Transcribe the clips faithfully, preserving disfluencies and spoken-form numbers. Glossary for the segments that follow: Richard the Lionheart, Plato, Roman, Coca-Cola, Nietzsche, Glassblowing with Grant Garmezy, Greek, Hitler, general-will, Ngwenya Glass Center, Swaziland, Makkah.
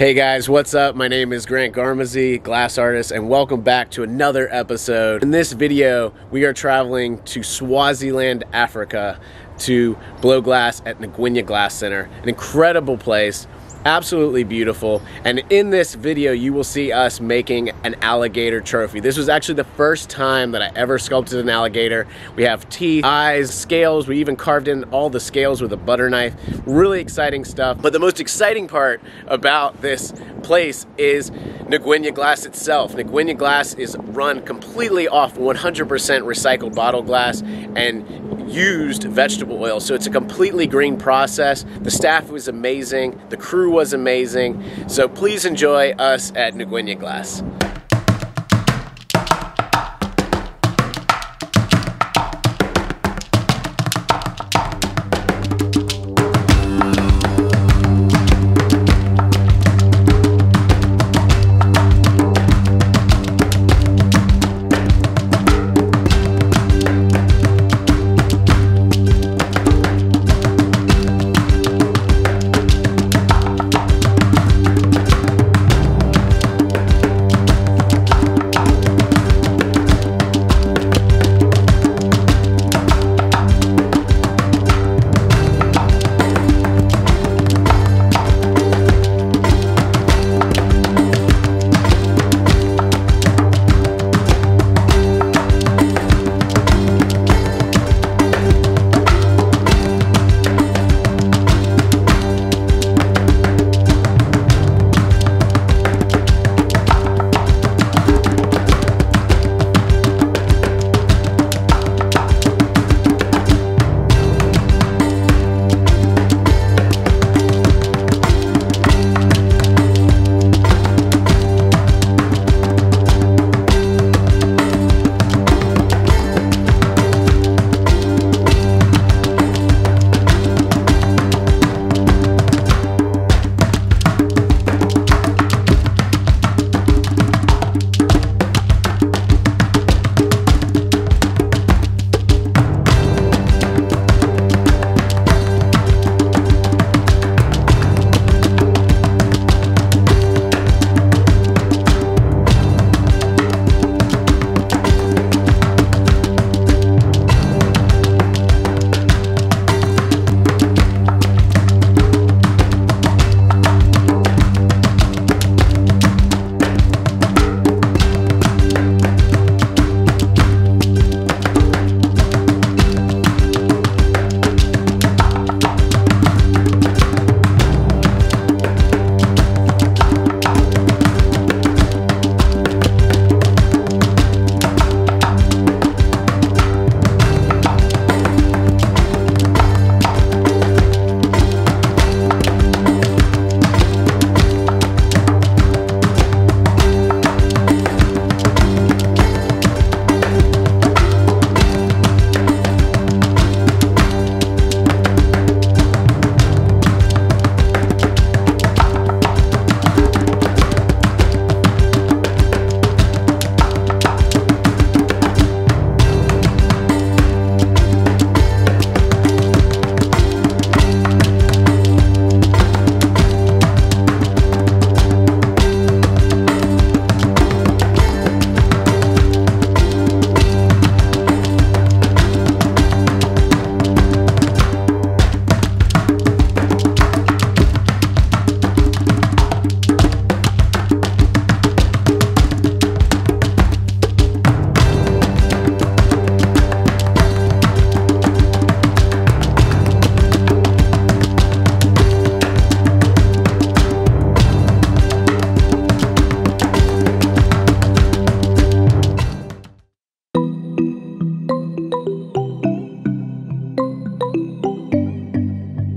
Hey guys, what's up? My name is Grant Garmezy, glass artist, and welcome back to another episode. In this video, we are traveling to Swaziland, Africa to blow glass at Ngwenya Glass Center, an incredible place, absolutely beautiful. And in this video, you will see us making an alligator trophy. This was actually the first time that I ever sculpted an alligator. We have teeth, eyes, scales. We even carved in all the scales with a butter knife. Really exciting stuff. But the most exciting part about this place is Ngwenya Glass itself. Ngwenya Glass is run completely off one hundred percent recycled bottle glass and used vegetable oil. So it's a completely green process. The staff was amazing. The crew was amazing. So please enjoy us at Ngwenya Glass.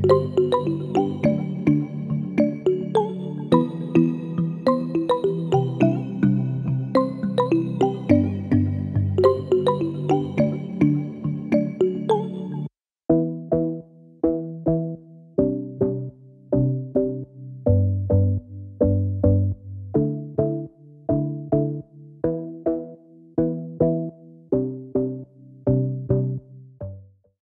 Thank you.